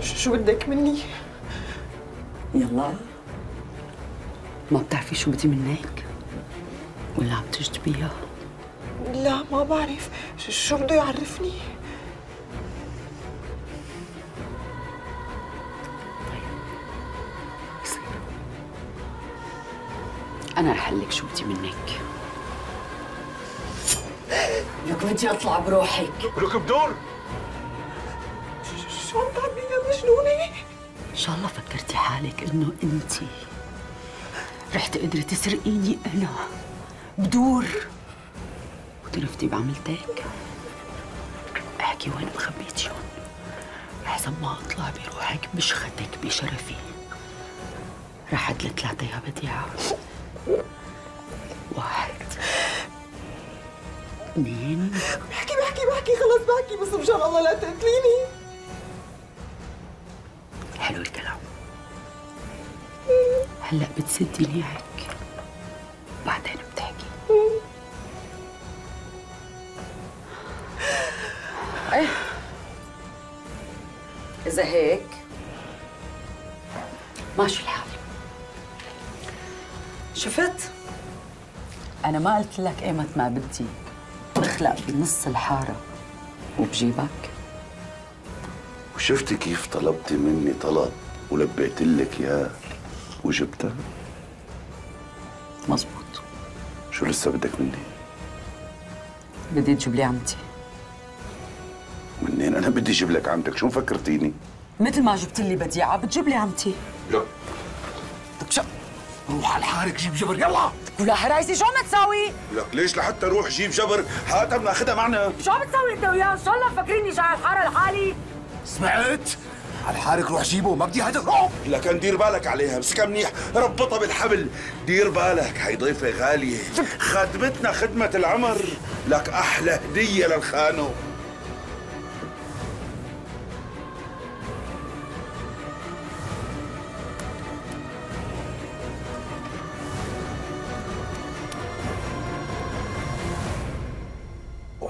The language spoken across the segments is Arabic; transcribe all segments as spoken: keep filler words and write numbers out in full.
شو بدك مني؟ يلا ما بتعرفي شو بدي منك؟ ولا عم تجتبيها؟ لا ما بعرف، شو بده يعرفني؟ أنا رح أقول لك شو بدي منك. لك بدي أطلع بروحك. لك بدور. شو عم تعملي يا مجنونة؟ إن شاء الله فكرتي حالك إنه أنتِ رح تقدري تسرقيني أنا بدور وترفتي بعملتك. احكي وين مخبيتيهم لحسن ما أطلع بروحك بشختك بشرفي. رح أدلت لعطيها بديعة. واحد اثنين بحكي بحكي بحكي خلص بحكي، بس مشان الله لا تقتليني. حلو الكلام. هلا بتسدي ليعك بعدين بتحكي. ايه اذا هيك ماشي الحال. شفت؟ أنا ما قلت لك ايمت ما بدي بخلق بنص الحارة وبجيبك؟ وشفتي كيف طلبتي مني طلب ولبيت لك اياه وجبتها؟ مظبوط. شو لسه بدك مني؟ بدي تجيب لي عمتي. منين أنا بدي أجيب لك عمتك؟ شو مفكرتيني؟ مثل ما جبت لي بديعة بتجيب لي عمتي. لا روح على حارك جيب جبر يلا. ولا حرايسي شو عم تساوي؟ لك ليش لحتى روح جيب جبر حتى بناخذها معنا. شو عم تساوي انت وياه؟ ان شاء الله مفكريني جاي على الحاره لحالي. سمعت؟ على حارك روح جيبه، ما بدي حدا. روح لك دير بالك عليها، امسكها منيح، ربطها بالحبل، دير بالك هي ضيفه غاليه، خدمتنا خدمه العمر، لك احلى هديه للخانو.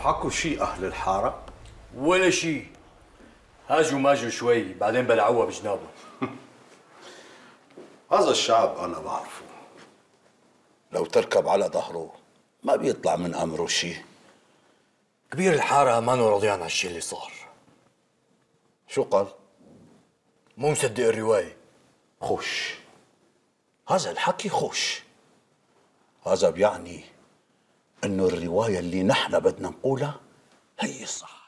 حكوا شيء أهل الحارة؟ ولا شيء، هاجوا ماجوا شوي بعدين بلعوها بجنابه. هذا الشعب أنا بعرفه، لو تركب على ظهره ما بيطلع من أمره شيء. كبير الحارة مانو راضيان على الشيء اللي صار. شو قال؟ مو مصدق الرواية. خوش هذا الحكي، خوش هذا بيعني إنه الرواية اللي نحن بدنا نقولها هي الصح.